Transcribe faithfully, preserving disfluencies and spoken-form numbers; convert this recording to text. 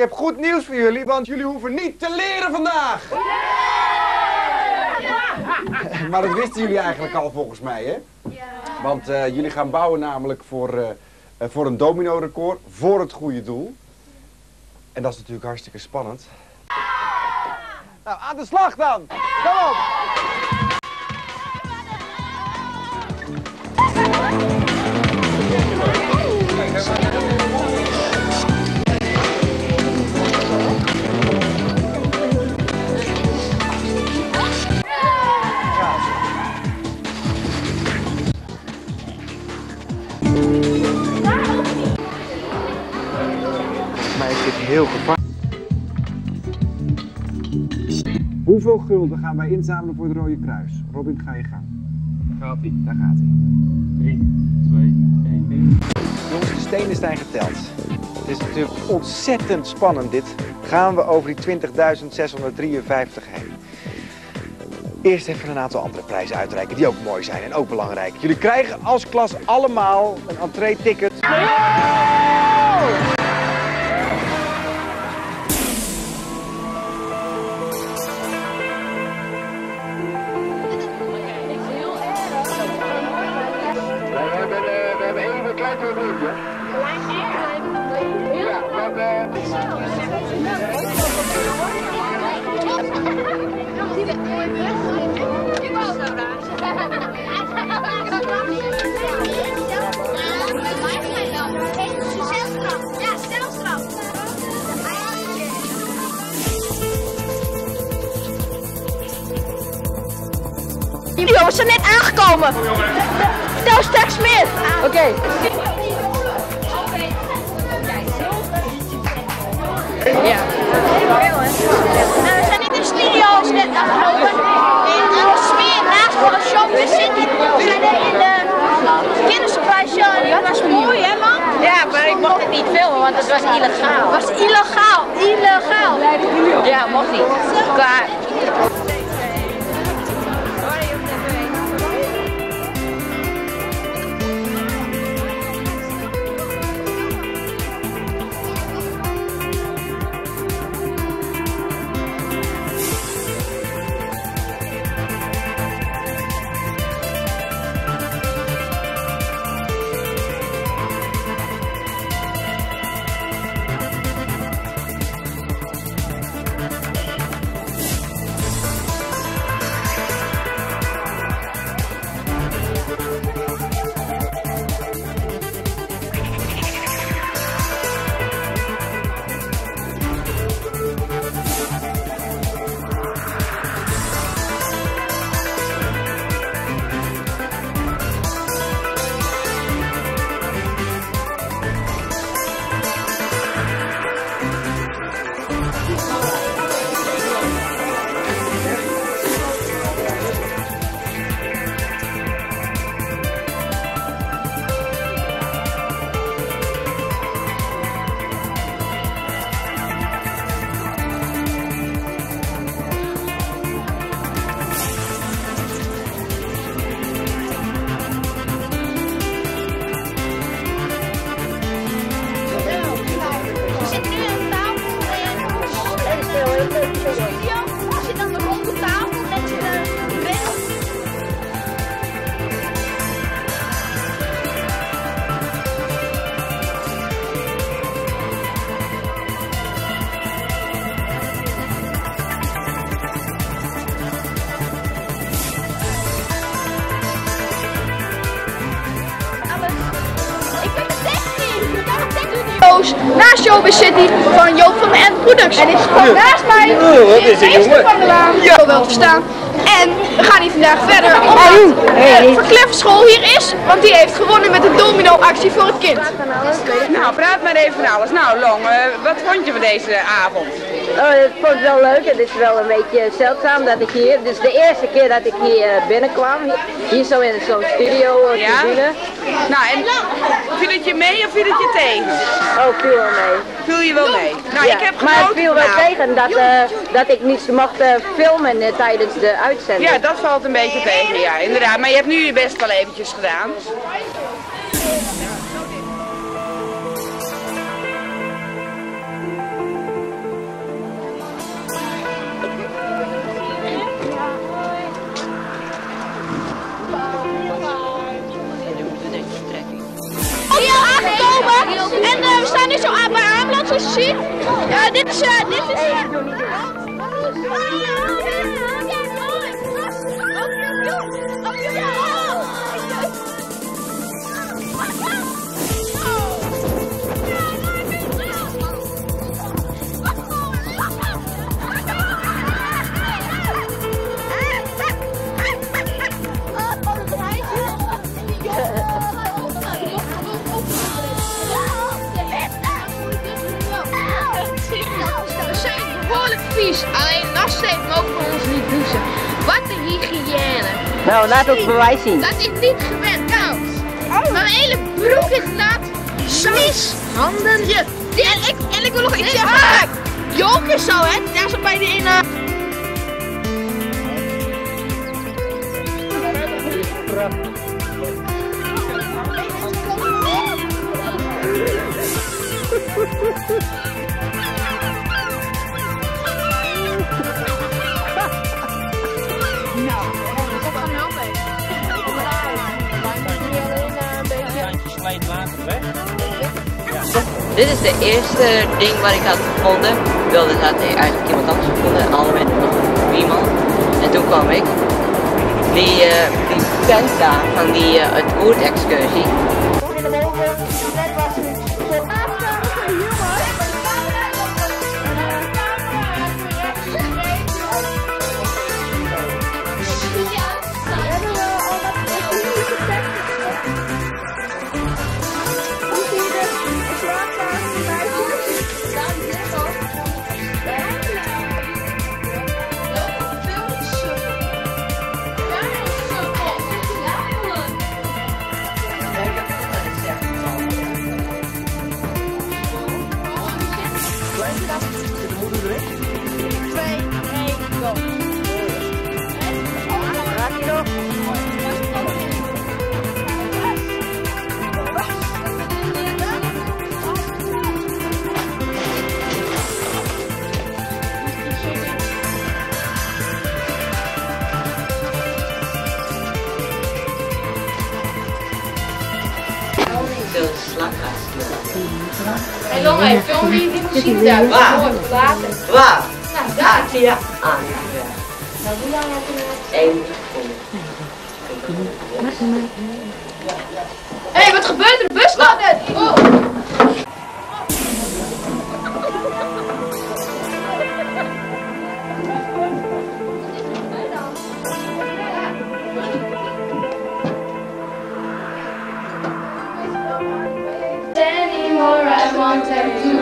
Ik heb goed nieuws voor jullie, want jullie hoeven niet te leren vandaag. Yeah! Maar dat wisten jullie eigenlijk al volgens mij, hè? Ja. Want uh, jullie gaan bouwen namelijk voor, uh, uh, voor een domino-record, voor het goede doel. En dat is natuurlijk hartstikke spannend. Yeah! Nou, aan de slag dan! Kom op! Heel gevaarlijk. Hoeveel gulden gaan wij inzamelen voor het Rode Kruis? Robin, ga je gang. Gaat-ie. Daar gaat hij. drie, twee, één, jongens, de stenen zijn geteld. Het is natuurlijk ontzettend spannend dit. Gaan we over die twintigduizend zeshonderddrieënvijftig heen. Eerst even een aantal andere prijzen uitreiken die ook mooi zijn en ook belangrijk. Jullie krijgen als klas allemaal een entree-ticket. Jongens, ze zijn net aangekomen. Vertel straks meer. Oké. Okay. Ja. We zijn in de studio, is net afgelopen. In de sfeer naast van de ShowBizCity. We zijn in de kindersurprise show. En dat was mooi, hè man? Ja, maar ik mocht het niet filmen, want het was illegaal. Het was illegaal, illegaal. Ja, mocht niet. Klaar. Naar ShowBizCity van Joop van en Products. En dit is gewoon naast mij. Oh, is het jongen? Van de Laan. Ja. Ik wil wel verstaan. En we gaan hier vandaag verder omdat hey. Van Kleffenschool hier is, want die heeft gewonnen met de domino-actie voor het kind. Nou, praat maar even van alles. Nou, Long, uh, wat vond je van deze avond? Oh, ik vond het wel leuk. Het is wel een beetje zeldzaam dat ik hier, dus de eerste keer dat ik hier binnenkwam, hier zo in zo'n studio. Ja? Nou, en viel het je mee of viel het je tegen? Oh, viel wel mee. Viel je wel mee? Nou, ja. Ik heb maar het viel wel nou. tegen dat, uh, dat ik niets mocht uh, filmen uh, tijdens de uitzending. Ja, dat valt een beetje tegen, ja, inderdaad. Maar je hebt nu je best wel eventjes gedaan. Ja. shit. Ja, dit is... Uh, dit is uh... Alleen nassteek mogen we ons niet douchen. Wat een hygiëne. Nou, laat het bewijs zien. Dat is niet gewend, koud. Oh. Mijn hele broek is nat. Smies. Handen. Ja. En, ik, en ik wil nog iets zeggen. Jok is zo, hè. Daar zit bij de inhoud. Dit is de eerste ding waar ik had gevonden. Wilde had hij eigenlijk iemand anders gevonden. Alle mensen nog iemand. En toen kwam ik. Die, uh, die tent daar van die uh, het oerexcursie. Hey jongen, ik film die muziek daar. Waar? Waar? Nou, daar. Ja. Ah, ja. Nou, hoe lang heb je nog? één seconde. Hé, hey, wat gebeurt er? De bus loopt net! Oh. Thank you.